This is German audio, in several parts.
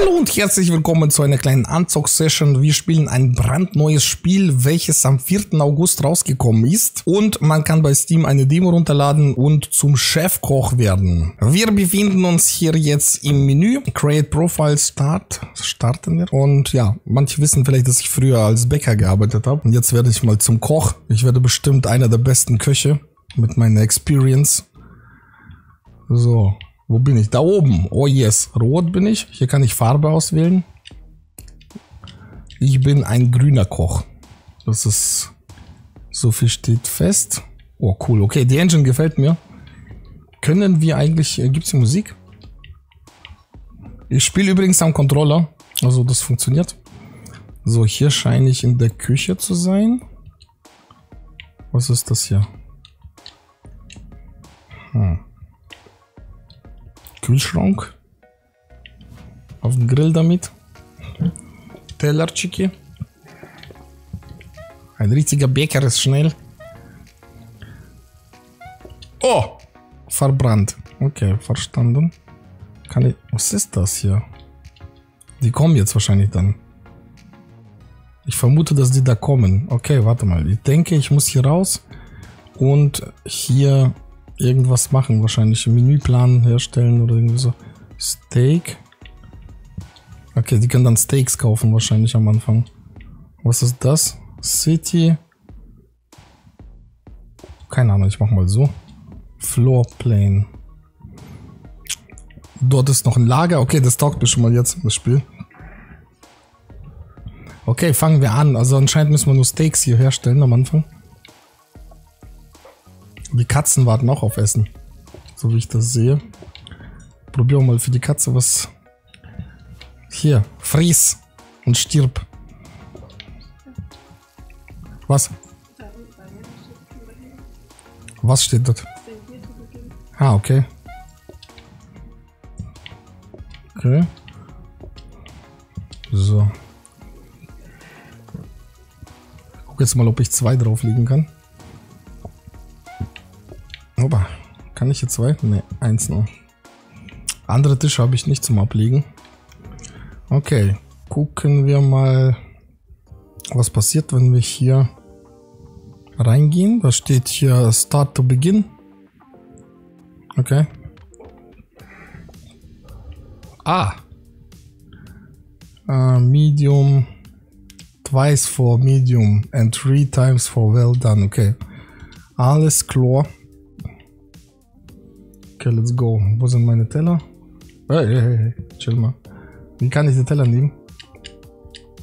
Hallo und herzlich willkommen zu einer kleinen Anzug-Session. Wir spielen ein brandneues Spiel, welches am 4. August rausgekommen ist. Und man kann bei Steam eine Demo runterladen und zum Chefkoch werden. Wir befinden uns hier jetzt im Menü. Create Profile Start. Starten wir. Und ja, manche wissen vielleicht, dass ich früher als Bäcker gearbeitet habe. Und jetzt werde ich mal zum Koch. Ich werde bestimmt einer der besten Köche mit meiner Experience. So. Wo bin ich? Da oben. Oh yes. Rot bin ich. Hier kann ich Farbe auswählen. Ich bin ein grüner Koch. Das ist... So viel steht fest. Oh cool. Okay, die Engine gefällt mir. Können wir eigentlich... Gibt's hier Musik? Ich spiele übrigens am Controller. Also das funktioniert. So, hier scheine ich in der Küche zu sein. Was ist das hier? Kühlschrank. Auf den Grill damit. Tellerchiki. Ein richtiger Bäcker ist schnell. Oh! Verbrannt. Okay, verstanden. Kann ich... Was ist das hier? Die kommen jetzt wahrscheinlich dann. Ich vermute, dass die da kommen. Okay, warte mal. Ich denke, ich muss hier raus und hier... irgendwas machen, wahrscheinlich einen Menüplan herstellen oder irgendwie so. Steak. Okay, die können dann Steaks kaufen wahrscheinlich am Anfang. Was ist das? City. Keine Ahnung, ich mach mal so. Floorplan. Dort ist noch ein Lager. Okay, das taugt mir schon mal jetzt, das Spiel. Okay, fangen wir an. Also anscheinend müssen wir nur Steaks hier herstellen am Anfang. Die Katzen warten auch auf Essen, so wie ich das sehe. Probieren wir mal für die Katze was. Hier, friss und stirb. Was? Was steht dort? Ah, okay. Okay. So. Ich guck jetzt mal, ob ich 2 drauflegen kann. Opa, kann ich hier 2? Ne, 1 nur. Andere Tische habe ich nicht zum Ablegen. Okay, gucken wir mal, was passiert, wenn wir hier reingehen. Da steht hier Start to Begin. Okay. Ah! Medium, twice for medium and 3 times for well done. Okay. Alles klar. Okay, let's go. Wo sind meine Teller? Hey, hey, hey, chill mal. Wie kann ich die Teller nehmen?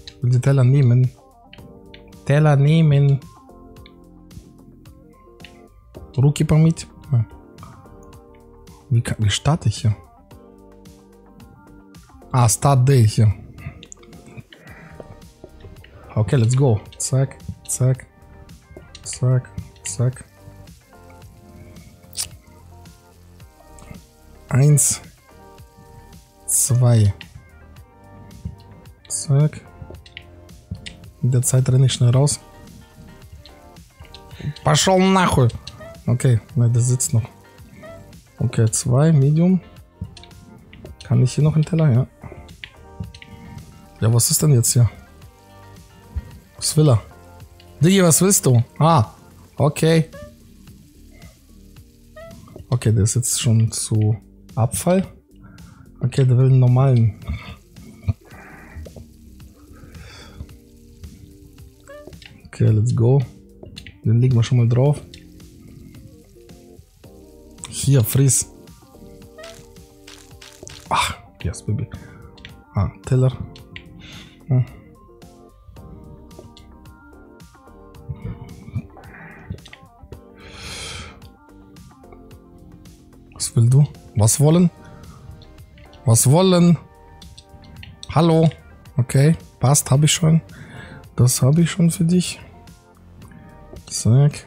Ich will die Teller nehmen. Teller nehmen. Ruckkeeper mit. Wie starte ich hier? Ah, Start Day hier. Okay, let's go. Zack, zack, zack, zack. 1, 2. Zack. In der Zeit renne ich schnell raus. Пошел нахуй. Okay, nein, der sitzt noch. Okay, 2, Medium. Kann ich hier noch einen Teller? Ja. Ja, was ist denn jetzt hier? Was will er? Digi, was willst du? Ah, okay. Okay, der ist jetzt schon zu... Abfall. Okay, der will einen normalen. Okay, let's go. Den legen wir schon mal drauf. Hier, friss. Ach, yes, baby. Ah, Teller. Hm. Was willst du? Was wollen? Was wollen? Hallo? Okay, passt, habe ich schon. Das habe ich schon für dich. Zack.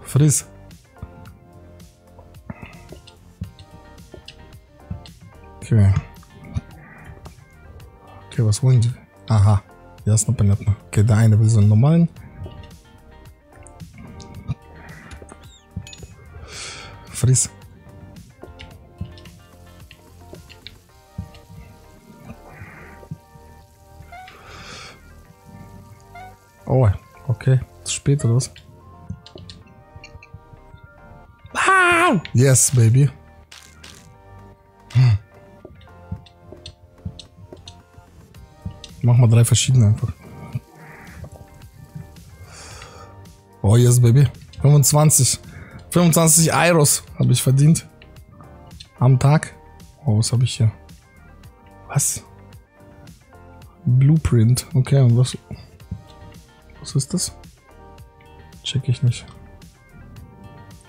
Friss. Okay. Okay, was wollen die? Aha, jasno, понятно. Okay, der eine will so einen normalen. Friss. Oh, okay. Zu spät oder was? Wow! Yes, baby. Mach mal 3 verschiedene einfach. Oh, yes, baby. 25 Euros habe ich verdient. Am Tag. Oh, was habe ich hier? Was? Blueprint. Okay, und was? Was ist das? Check ich nicht.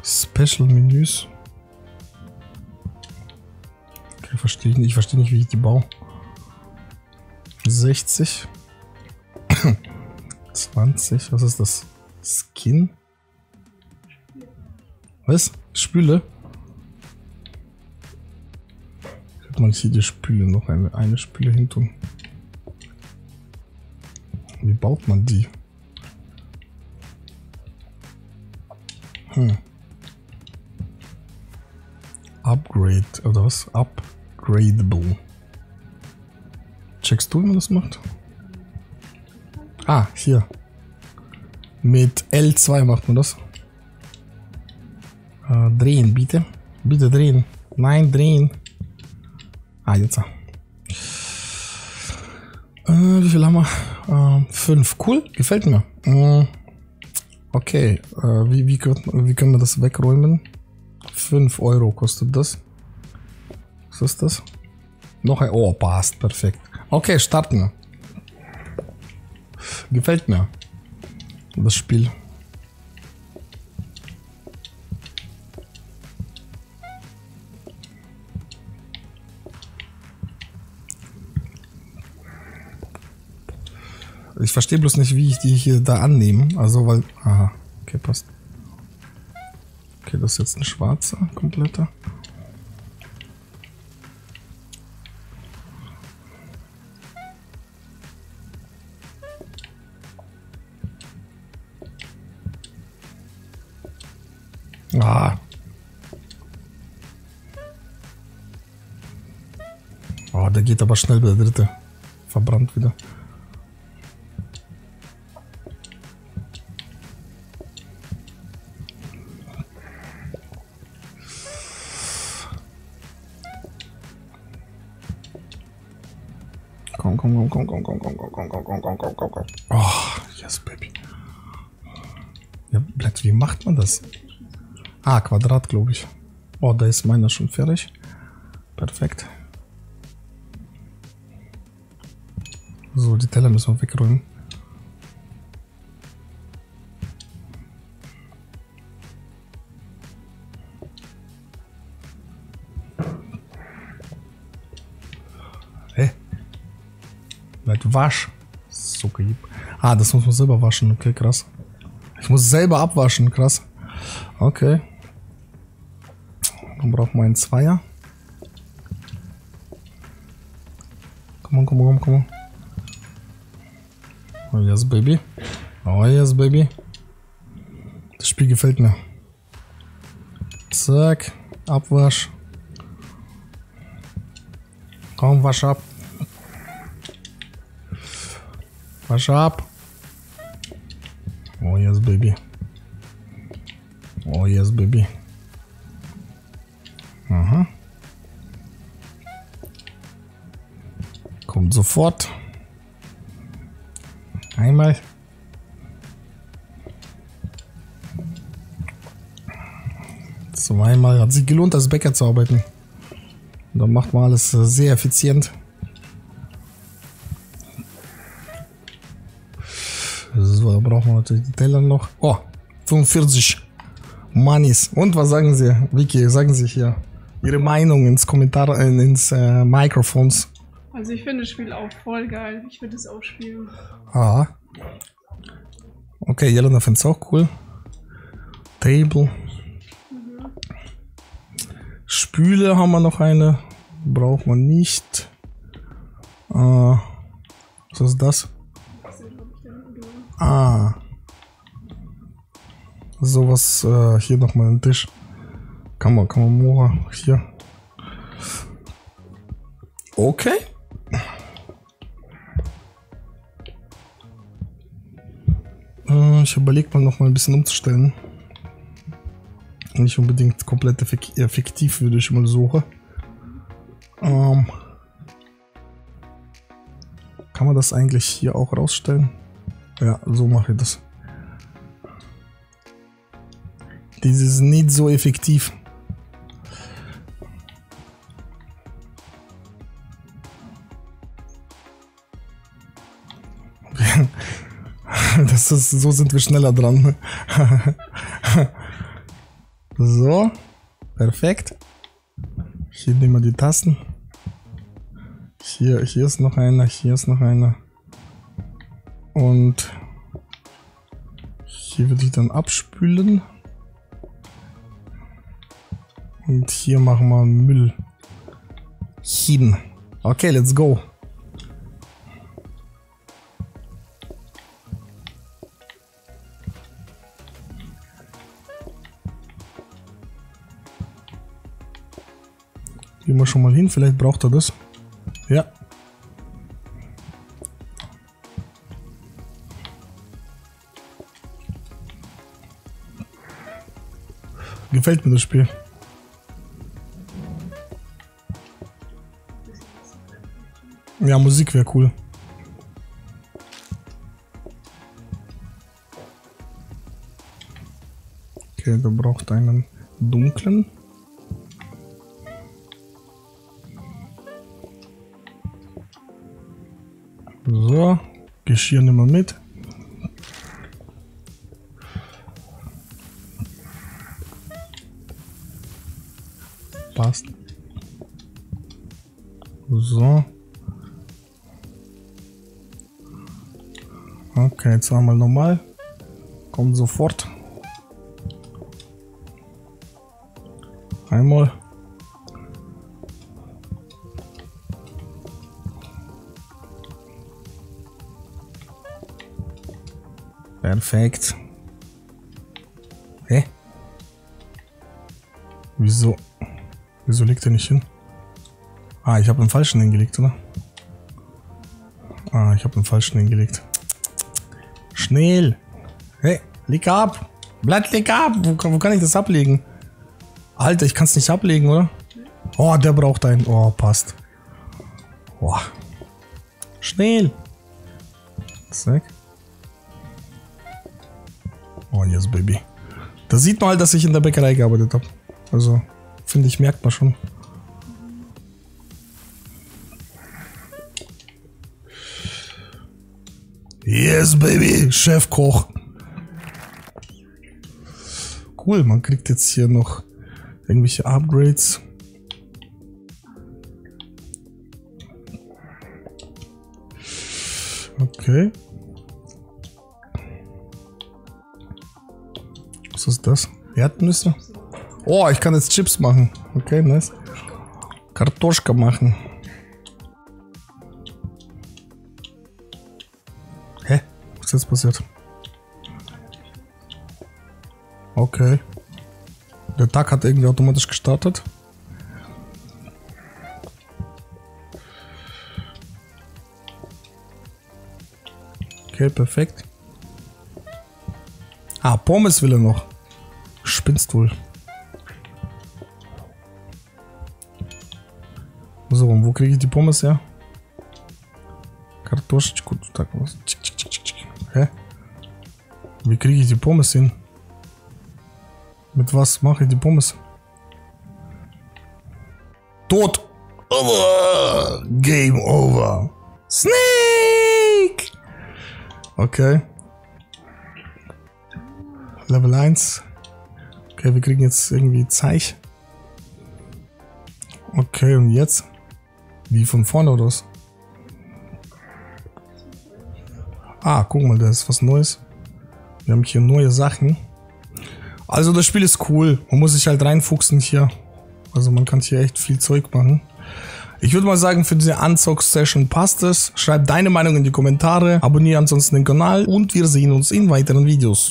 Special Menüs. Okay, verstehe ich nicht. Ich verstehe nicht, wie ich die baue. 60. 20. Was ist das? Skin? Was? Spüle? Könnte man hier die Spüle noch eine Spüle hin tun? Wie baut man die? Hm. Upgrade oder was? Upgradable. Checkst du, wie man das macht? Ah, hier. Mit L2 macht man das. Drehen, bitte. Bitte drehen. Nein, drehen. Ah, jetzt. Wie viel haben wir? 5. Cool, gefällt mir. Okay, wie können wir das wegräumen? 5 Euro kostet das. Was ist das? Noch ein... Oh, passt, perfekt. Okay, starten wir. Gefällt mir. Das Spiel. Ich verstehe bloß nicht, wie ich die hier da annehme. Also, weil... Aha, okay, passt. Okay, das ist jetzt ein schwarzer, kompletter. Ah. Oh, der geht aber schnell, der dritte. Verbrannt wieder. Komm. Oh, yes, baby. Ja, Blatt, wie macht man das? Ah, Quadrat, glaube ich. Oh, da ist meiner schon fertig. Perfekt. So, die Teller müssen wir wegräumen. Hä? Bleib wasch. Sucker. Ah, das muss man selber waschen. Okay, krass. Ich muss selber abwaschen. Krass. Okay. Dann braucht man einen Zweier. Komm on. Oh yes, baby. Das Spiel gefällt mir. Zack. Abwasch. Komm, wasch ab. Oh yes, baby. Aha. Kommt sofort. Einmal. Zweimal. Hat sich gelohnt, als Bäcker zu arbeiten. Und dann macht man alles sehr effizient. So, da brauchen wir natürlich die Teller noch. Oh, 45. Mannis. Und was sagen Sie, Vicky? Sagen Sie hier Ihre Meinung ins Kommentar, ins Mikrofons. Also ich finde das Spiel auch voll geil. Ich würde es auch spielen. Ah. Okay, Jelena findet es auch cool. Table. Mhm. Spüle haben wir noch eine. Braucht man nicht. Was ist das? Ah. Sowas hier nochmal einen Tisch. Kamera, hier. Okay. Ich überlege mal noch mal ein bisschen umzustellen. Nicht unbedingt komplett effektiv, würde ich mal suchen. Kann man das eigentlich hier auch rausstellen? Ja, so mache ich das. Das ist nicht so effektiv. Das ist, so sind wir schneller dran. So, perfekt. Hier nehmen wir die Tasten. Hier ist noch einer, hier ist noch einer. Und hier würde ich dann abspülen. Und hier machen wir Müll hin. Okay, let's go. Gehen wir schon mal hin, vielleicht braucht er das. Ja. Gefällt mir das Spiel. Ja, Musik wäre cool. Okay, du brauchst einen dunklen. So, Geschirr nehmen wir mit. Passt. So. Okay, jetzt einmal normal. Kommt sofort. Einmal. Perfekt. Hä? Wieso? Wieso liegt er nicht hin? Ah, ich habe den falschen hingelegt, oder? Ah, ich habe den falschen hingelegt. Schnell! Hey, leg ab! Blatt, leg ab! Wo kann ich das ablegen? Alter, ich kann es nicht ablegen, oder? Oh, der braucht einen. Oh, passt. Oh. Schnell! Zack. Oh, yes, Baby. Da sieht man halt, dass ich in der Bäckerei gearbeitet habe. Also, finde ich, merkt man schon. Yes, Baby, Chefkoch. Cool, man kriegt jetzt hier noch irgendwelche Upgrades. Okay. Was ist das? Erdnüsse? Oh, ich kann jetzt Chips machen. Okay, nice. Kartoschka machen. Jetzt passiert. Okay. Der Tag hat irgendwie automatisch gestartet. Okay, perfekt. Ah, Pommes will er noch. Spinnst wohl. So, und wo kriege ich die Pommes her? Kartoschku, tak was. Hä? Wie kriege ich die Pommes hin? Mit was mache ich die Pommes? Tot! Over! Game over! Snake! Okay. Level 1. Okay, wir kriegen jetzt irgendwie Zeich. Okay, und jetzt? Wie von vorne oder was? Ah, guck mal, da ist was Neues. Wir haben hier neue Sachen. Also das Spiel ist cool. Man muss sich halt reinfuchsen hier. Also man kann hier echt viel Zeug machen. Ich würde mal sagen, für diese Unzock-Session passt es. Schreib deine Meinung in die Kommentare, abonniere ansonsten den Kanal und wir sehen uns in weiteren Videos.